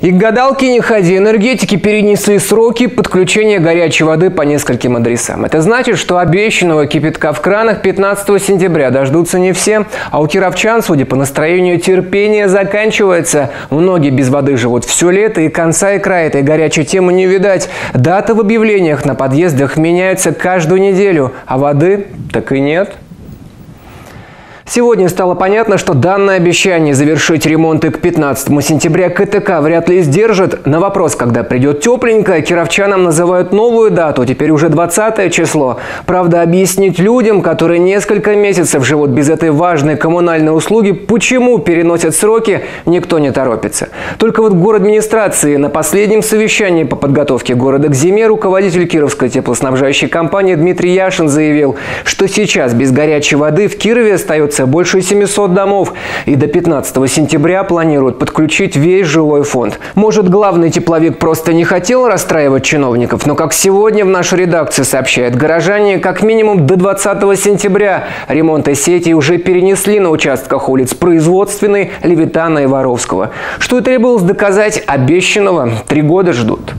И к гадалке не ходи. Энергетики перенесли сроки подключения горячей воды по нескольким адресам. Это значит, что обещанного кипятка в кранах 15 сентября дождутся не все. А у кировчан, судя по настроению, терпение заканчивается. Многие без воды живут все лето, и конца и края этой горячей темы не видать. Даты в объявлениях на подъездах меняются каждую неделю, а воды так и нет. Сегодня стало понятно, что данное обещание завершить ремонты к 15 сентября КТК вряд ли сдержит. На вопрос, когда придет тепленькое, кировчанам называют новую дату, теперь уже 20 число. Правда, объяснить людям, которые несколько месяцев живут без этой важной коммунальной услуги, почему переносят сроки, никто не торопится. Только вот город-администрации на последнем совещании по подготовке города к зиме руководитель Кировской теплоснабжающей компании Дмитрий Яшин заявил, что сейчас без горячей воды в Кирове остается больше 700 домов, и до 15 сентября планируют подключить весь жилой фонд. Может, главный тепловик просто не хотел расстраивать чиновников, но, как сегодня в нашей редакции сообщает, горожане как минимум до 20 сентября ремонты сети уже перенесли на участках улиц Производственной, Левитана и Воровского. Что и требовалось доказать, обещанного 3 года ждут.